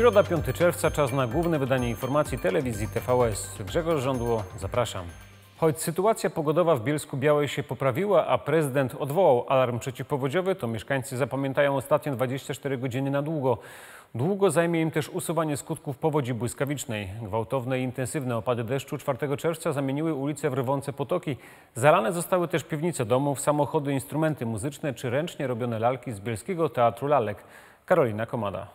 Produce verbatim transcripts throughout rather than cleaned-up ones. Środa, piątego czerwca, czas na główne wydanie informacji telewizji T V S. Grzegorz Rządło, zapraszam. Choć sytuacja pogodowa w Bielsku Białej się poprawiła, a prezydent odwołał alarm przeciwpowodziowy, to mieszkańcy zapamiętają ostatnie dwadzieścia cztery godziny na długo. Długo zajmie im też usuwanie skutków powodzi błyskawicznej. Gwałtowne i intensywne opady deszczu czwartego czerwca zamieniły ulice w rwące potoki. Zalane zostały też piwnice domów, samochody, instrumenty muzyczne czy ręcznie robione lalki z bielskiego Teatru Lalek. Karolina Komada.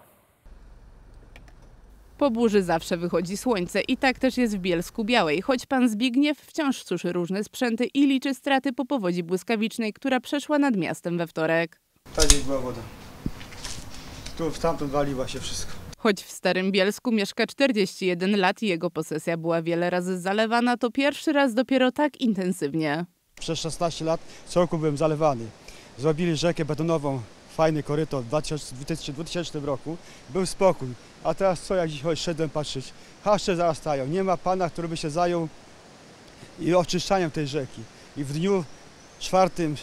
Po burzy zawsze wychodzi słońce i tak też jest w Bielsku Białej, choć pan Zbigniew wciąż suszy różne sprzęty i liczy straty po powodzi błyskawicznej, która przeszła nad miastem we wtorek. Ta gdzieś była woda. Tu w tamtym waliła się wszystko. Choć w Starym Bielsku mieszka czterdzieści jeden lat i jego posesja była wiele razy zalewana, to pierwszy raz dopiero tak intensywnie. Przez szesnaście lat co roku byłem zalewany. Zrobili rzekę betonową. Fajny koryto w dwutysięcznym roku, był spokój, a teraz co, jak dzisiaj szedłem patrzeć, haszcze zarastają, nie ma pana, który by się zajął i oczyszczaniem tej rzeki. I w dniu czwartego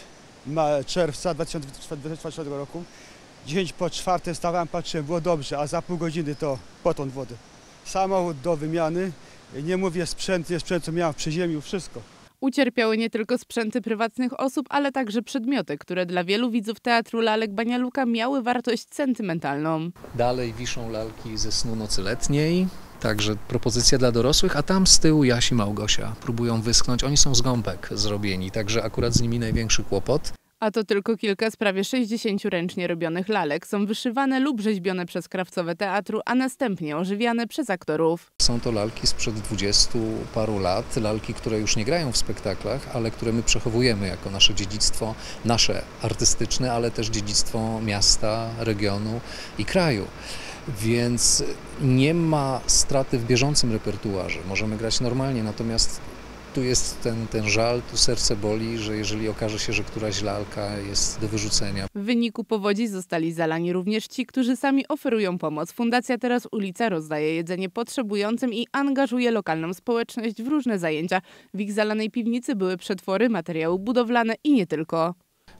czerwca dwa tysiące dwudziestego czwartego roku, dziesięć po czwartej stawałem, patrzyłem, było dobrze, a za pół godziny to potąd wody. Samochód do wymiany, nie mówię sprzęt, nie sprzęt, co miałem w przyziemiu, wszystko. Ucierpiały nie tylko sprzęty prywatnych osób, ale także przedmioty, które dla wielu widzów Teatru Lalek Banialuka miały wartość sentymentalną. Dalej wiszą lalki ze Snu nocy letniej, także propozycja dla dorosłych, a tam z tyłu Jasia i Małgosia próbują wyschnąć. Oni są z gąbek zrobieni, także akurat z nimi największy kłopot. A to tylko kilka z prawie sześćdziesięciu ręcznie robionych lalek. Są wyszywane lub rzeźbione przez krawcowe teatru, a następnie ożywiane przez aktorów. Są to lalki sprzed dwudziestu paru lat, lalki, które już nie grają w spektaklach, ale które my przechowujemy jako nasze dziedzictwo, nasze artystyczne, ale też dziedzictwo miasta, regionu i kraju. Więc nie ma straty w bieżącym repertuarze. Możemy grać normalnie, natomiast tu jest ten, ten żal, tu serce boli, że jeżeli okaże się, że któraś lalka jest do wyrzucenia. W wyniku powodzi zostali zalani również ci, którzy sami oferują pomoc. Fundacja Teraz Ulica rozdaje jedzenie potrzebującym i angażuje lokalną społeczność w różne zajęcia. W ich zalanej piwnicy były przetwory, materiały budowlane i nie tylko.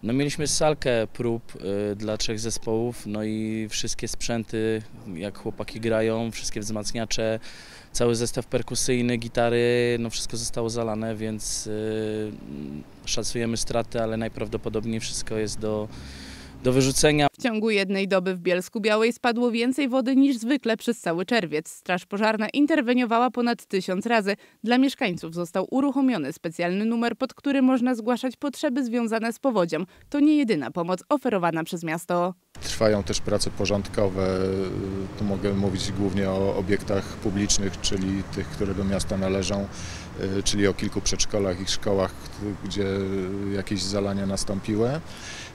No, mieliśmy salkę prób y, dla trzech zespołów, no i wszystkie sprzęty, jak chłopaki grają, wszystkie wzmacniacze, cały zestaw perkusyjny, gitary, no wszystko zostało zalane, więc y, szacujemy straty, ale najprawdopodobniej wszystko jest do, do wyrzucenia. W ciągu jednej doby w Bielsku Białej spadło więcej wody niż zwykle przez cały czerwiec. Straż pożarna interweniowała ponad tysiąc razy. Dla mieszkańców został uruchomiony specjalny numer, pod który można zgłaszać potrzeby związane z powodzią. To nie jedyna pomoc oferowana przez miasto. Trwają też prace porządkowe, tu mogę mówić głównie o obiektach publicznych, czyli tych, które do miasta należą, czyli o kilku przedszkolach i szkołach, gdzie jakieś zalania nastąpiły.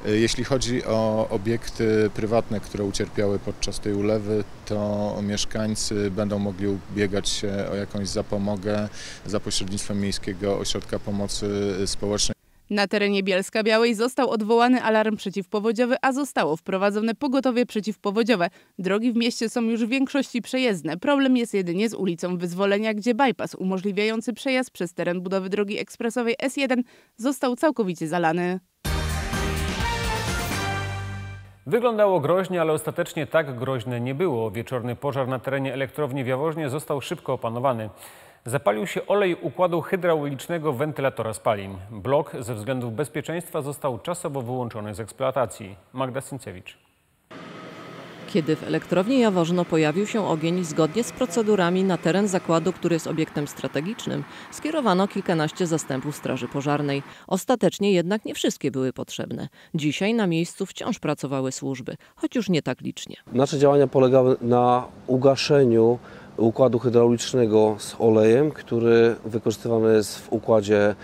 Jeśli chodzi o obiekty prywatne, które ucierpiały podczas tej ulewy, to mieszkańcy będą mogli ubiegać się o jakąś zapomogę za pośrednictwem Miejskiego Ośrodka Pomocy Społecznej. Na terenie Bielska Białej został odwołany alarm przeciwpowodziowy, a zostało wprowadzone pogotowie przeciwpowodziowe. Drogi w mieście są już w większości przejezdne. Problem jest jedynie z ulicą Wyzwolenia, gdzie bajpas umożliwiający przejazd przez teren budowy drogi ekspresowej S jeden został całkowicie zalany. Wyglądało groźnie, ale ostatecznie tak groźne nie było. Wieczorny pożar na terenie elektrowni w Jaworznie został szybko opanowany. Zapalił się olej układu hydraulicznego wentylatora spalin. Blok ze względów bezpieczeństwa został czasowo wyłączony z eksploatacji. Magda Sienkiewicz. Kiedy w elektrowni Jaworzno pojawił się ogień, zgodnie z procedurami na teren zakładu, który jest obiektem strategicznym, skierowano kilkanaście zastępów straży pożarnej. Ostatecznie jednak nie wszystkie były potrzebne. Dzisiaj na miejscu wciąż pracowały służby, choć już nie tak licznie. Nasze działania polegały na ugaszeniu układu hydraulicznego z olejem, który wykorzystywany jest w układzie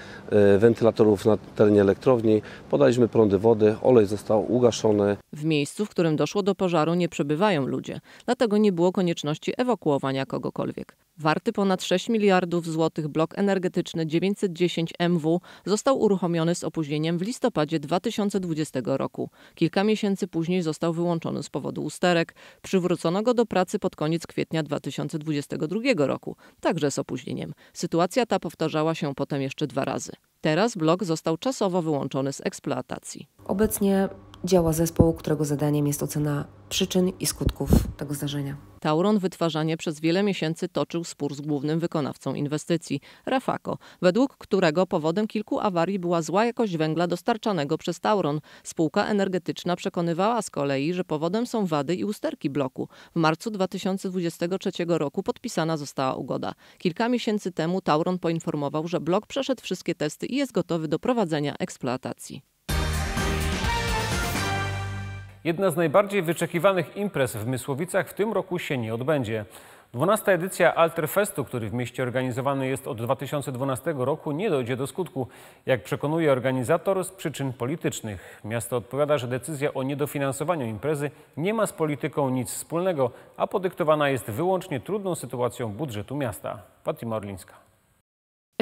wentylatorów na terenie elektrowni. Podaliśmy prądy wody, olej został ugaszony. W miejscu, w którym doszło do pożaru, nie przebywają ludzie, dlatego nie było konieczności ewakuowania kogokolwiek. Warty ponad sześć miliardów złotych blok energetyczny dziewięćset dziesięć M W został uruchomiony z opóźnieniem w listopadzie dwa tysiące dwudziestego roku. Kilka miesięcy później został wyłączony z powodu usterek. Przywrócono go do pracy pod koniec kwietnia dwa tysiące dwudziestego drugiego roku, także z opóźnieniem. Sytuacja ta powtarzała się potem jeszcze dwa razy. Teraz blok został czasowo wyłączony z eksploatacji. Obecnie działa zespołu, którego zadaniem jest ocena przyczyn i skutków tego zdarzenia. Tauron Wytwarzanie przez wiele miesięcy toczył spór z głównym wykonawcą inwestycji, Rafako, według którego powodem kilku awarii była zła jakość węgla dostarczanego przez Tauron. Spółka energetyczna przekonywała z kolei, że powodem są wady i usterki bloku. W marcu dwa tysiące dwudziestego trzeciego roku podpisana została ugoda. Kilka miesięcy temu Tauron poinformował, że blok przeszedł wszystkie testy i jest gotowy do prowadzenia eksploatacji. Jedna z najbardziej wyczekiwanych imprez w Mysłowicach w tym roku się nie odbędzie. dwunasta edycja Alterfestu, który w mieście organizowany jest od dwa tysiące dwunastego roku, nie dojdzie do skutku, jak przekonuje organizator, z przyczyn politycznych. Miasto odpowiada, że decyzja o niedofinansowaniu imprezy nie ma z polityką nic wspólnego, a podyktowana jest wyłącznie trudną sytuacją budżetu miasta. Fatima Orlińska.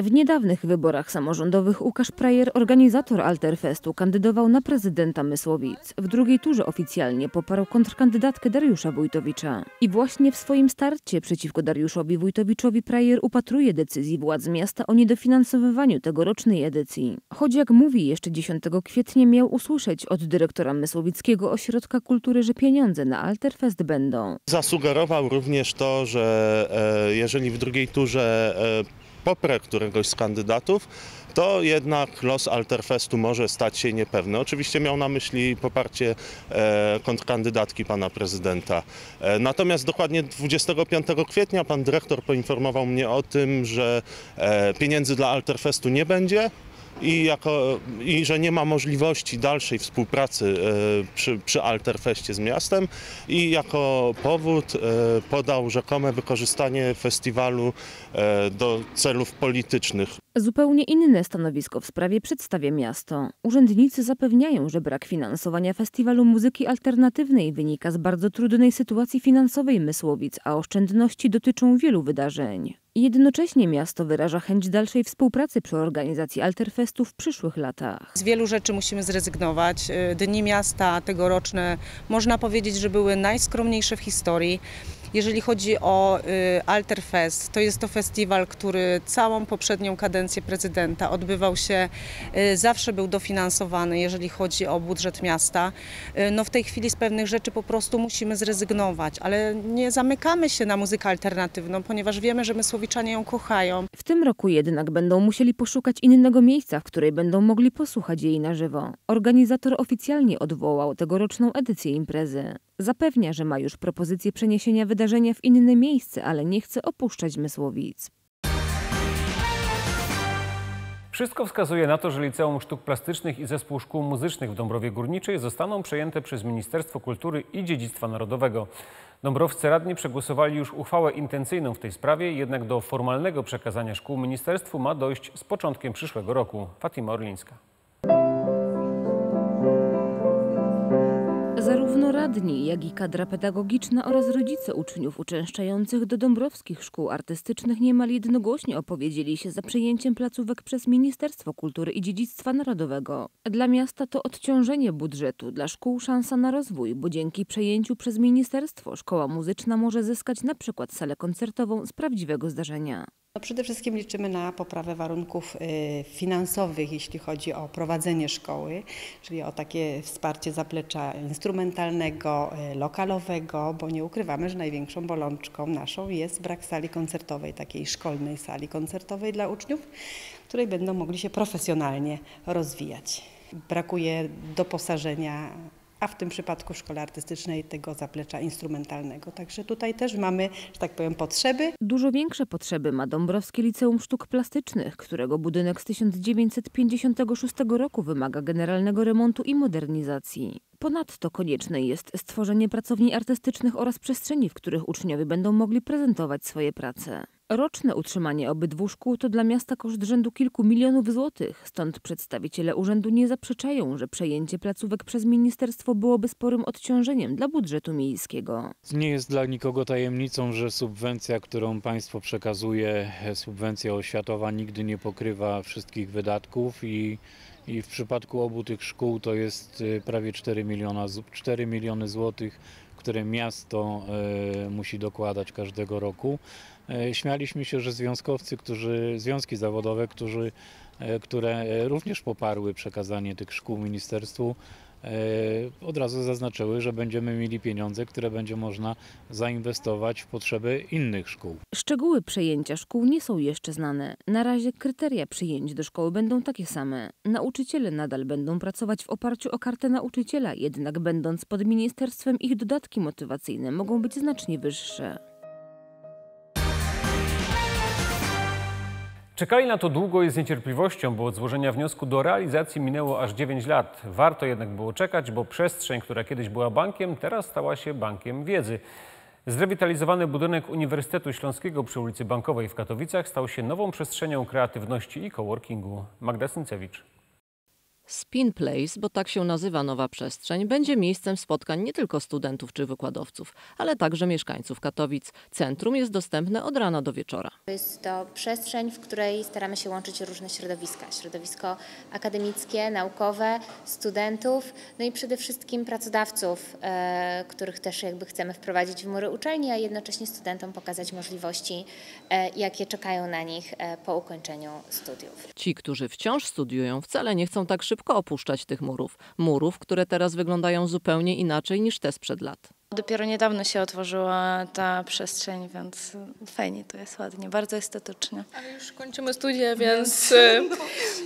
W niedawnych wyborach samorządowych Łukasz Prajer, organizator Alterfestu, kandydował na prezydenta Mysłowic. W drugiej turze oficjalnie poparł kontrkandydatkę Dariusza Wójtowicza. I właśnie w swoim starcie przeciwko Dariuszowi Wójtowiczowi Prajer upatruje decyzji władz miasta o niedofinansowywaniu tegorocznej edycji. Choć jak mówi, jeszcze dziesiątego kwietnia miał usłyszeć od dyrektora Mysłowickiego Ośrodka Kultury, że pieniądze na Alterfest będą. Zasugerował również to, że e, jeżeli w drugiej turze e, poprę któregoś z kandydatów, to jednak los Alterfestu może stać się niepewny. Oczywiście miał na myśli poparcie kontrkandydatki pana prezydenta. Natomiast dokładnie dwudziestego piątego kwietnia pan dyrektor poinformował mnie o tym, że pieniędzy dla Alterfestu nie będzie i, jako, i że nie ma możliwości dalszej współpracy przy, przy Alterfeście z miastem i jako powód podał rzekome wykorzystanie festiwalu do celów politycznych. Zupełnie inne stanowisko w sprawie przedstawia miasto. Urzędnicy zapewniają, że brak finansowania festiwalu muzyki alternatywnej wynika z bardzo trudnej sytuacji finansowej Mysłowic, a oszczędności dotyczą wielu wydarzeń. Jednocześnie miasto wyraża chęć dalszej współpracy przy organizacji Alterfestu w przyszłych latach. Z wielu rzeczy musimy zrezygnować. Dni miasta tegoroczne można powiedzieć, że były najskromniejsze w historii. Jeżeli chodzi o Alterfest, to jest to festiwal, który całą poprzednią kadencję prezydenta odbywał się, zawsze był dofinansowany, jeżeli chodzi o budżet miasta. No w tej chwili z pewnych rzeczy po prostu musimy zrezygnować, ale nie zamykamy się na muzykę alternatywną, ponieważ wiemy, że mysłowiczanie ją kochają. W tym roku jednak będą musieli poszukać innego miejsca, w której będą mogli posłuchać jej na żywo. Organizator oficjalnie odwołał tegoroczną edycję imprezy. Zapewnia, że ma już propozycję przeniesienia wydarzenia w inne miejsce, ale nie chce opuszczać Mysłowic. Wszystko wskazuje na to, że Liceum Sztuk Plastycznych i Zespół Szkół Muzycznych w Dąbrowie Górniczej zostaną przejęte przez Ministerstwo Kultury i Dziedzictwa Narodowego. Dąbrowscy radni przegłosowali już uchwałę intencyjną w tej sprawie, jednak do formalnego przekazania szkół ministerstwu ma dojść z początkiem przyszłego roku. Fatima Orlińska. Zarówno radni, jak i kadra pedagogiczna oraz rodzice uczniów uczęszczających do dąbrowskich szkół artystycznych niemal jednogłośnie opowiedzieli się za przejęciem placówek przez Ministerstwo Kultury i Dziedzictwa Narodowego. Dla miasta to odciążenie budżetu, dla szkół szansa na rozwój, bo dzięki przejęciu przez ministerstwo szkoła muzyczna może zyskać na przykład salę koncertową z prawdziwego zdarzenia. No przede wszystkim liczymy na poprawę warunków finansowych, jeśli chodzi o prowadzenie szkoły, czyli o takie wsparcie zaplecza instrumentalnego, lokalowego, bo nie ukrywamy, że największą bolączką naszą jest brak sali koncertowej, takiej szkolnej sali koncertowej dla uczniów, w której będą mogli się profesjonalnie rozwijać. Brakuje doposażenia, a w tym przypadku w szkole artystycznej tego zaplecza instrumentalnego. Także tutaj też mamy, że tak powiem, potrzeby. Dużo większe potrzeby ma Dąbrowskie Liceum Sztuk Plastycznych, którego budynek z tysiąc dziewięćset pięćdziesiątego szóstego roku wymaga generalnego remontu i modernizacji. Ponadto konieczne jest stworzenie pracowni artystycznych oraz przestrzeni, w których uczniowie będą mogli prezentować swoje prace. Roczne utrzymanie obydwu szkół to dla miasta koszt rzędu kilku milionów złotych, stąd przedstawiciele urzędu nie zaprzeczają, że przejęcie placówek przez ministerstwo byłoby sporym odciążeniem dla budżetu miejskiego. Nie jest dla nikogo tajemnicą, że subwencja, którą państwo przekazuje, subwencja oświatowa nigdy nie pokrywa wszystkich wydatków i I w przypadku obu tych szkół to jest prawie cztery miliony złotych, które miasto musi dokładać każdego roku. Śmialiśmy się, że związkowcy, którzy, związki zawodowe, którzy, które również poparły przekazanie tych szkół ministerstwu, od razu zaznaczyły, że będziemy mieli pieniądze, które będzie można zainwestować w potrzeby innych szkół. Szczegóły przejęcia szkół nie są jeszcze znane. Na razie kryteria przyjęć do szkoły będą takie same. Nauczyciele nadal będą pracować w oparciu o kartę nauczyciela, jednak będąc pod ministerstwem ich dodatki motywacyjne mogą być znacznie wyższe. Czekali na to długo i z niecierpliwością, bo od złożenia wniosku do realizacji minęło aż dziewięć lat. Warto jednak było czekać, bo przestrzeń, która kiedyś była bankiem, teraz stała się bankiem wiedzy. Zrewitalizowany budynek Uniwersytetu Śląskiego przy ulicy Bankowej w Katowicach stał się nową przestrzenią kreatywności i coworkingu. Magda Sienkiewicz. Spin Place, bo tak się nazywa nowa przestrzeń, będzie miejscem spotkań nie tylko studentów czy wykładowców, ale także mieszkańców Katowic. Centrum jest dostępne od rana do wieczora. Jest to przestrzeń, w której staramy się łączyć różne środowiska. Środowisko akademickie, naukowe, studentów, no i przede wszystkim pracodawców, e, których też jakby chcemy wprowadzić w mury uczelni, a jednocześnie studentom pokazać możliwości, e, jakie czekają na nich e, po ukończeniu studiów. Ci, którzy wciąż studiują, wcale nie chcą tak szybko szybko opuszczać tych murów. Murów, które teraz wyglądają zupełnie inaczej niż te sprzed lat. Dopiero niedawno się otworzyła ta przestrzeń, więc fajnie to jest, ładnie, bardzo estetycznie. Ale już kończymy studia, więc... No,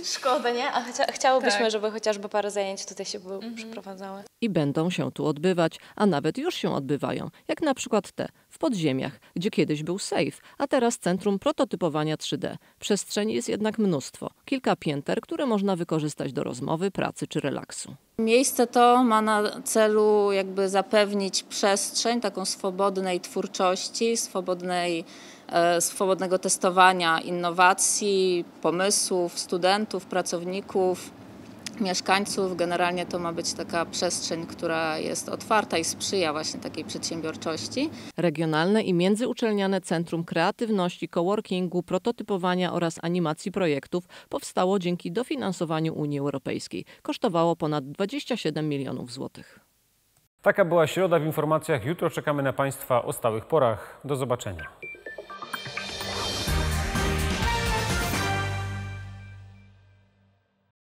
szkoda, nie? A chcia chciałobyśmy, tak, żeby chociażby parę zajęć tutaj się były mhm. przeprowadzały. I będą się tu odbywać, a nawet już się odbywają, jak na przykład te w podziemiach, gdzie kiedyś był sejf, a teraz centrum prototypowania trzy D. Przestrzeni jest jednak mnóstwo, kilka pięter, które można wykorzystać do rozmowy, pracy czy relaksu. Miejsce to ma na celu jakby zapewnić przestrzeń taką swobodnej twórczości, swobodnej, e, swobodnego testowania innowacji, pomysłów, studentów, pracowników, mieszkańców. Generalnie to ma być taka przestrzeń, która jest otwarta i sprzyja właśnie takiej przedsiębiorczości. Regionalne i międzyuczelniane Centrum Kreatywności, Coworkingu, Prototypowania oraz Animacji Projektów powstało dzięki dofinansowaniu Unii Europejskiej. Kosztowało ponad dwadzieścia siedem milionów złotych. Taka była środa w informacjach. Jutro czekamy na Państwa o stałych porach. Do zobaczenia.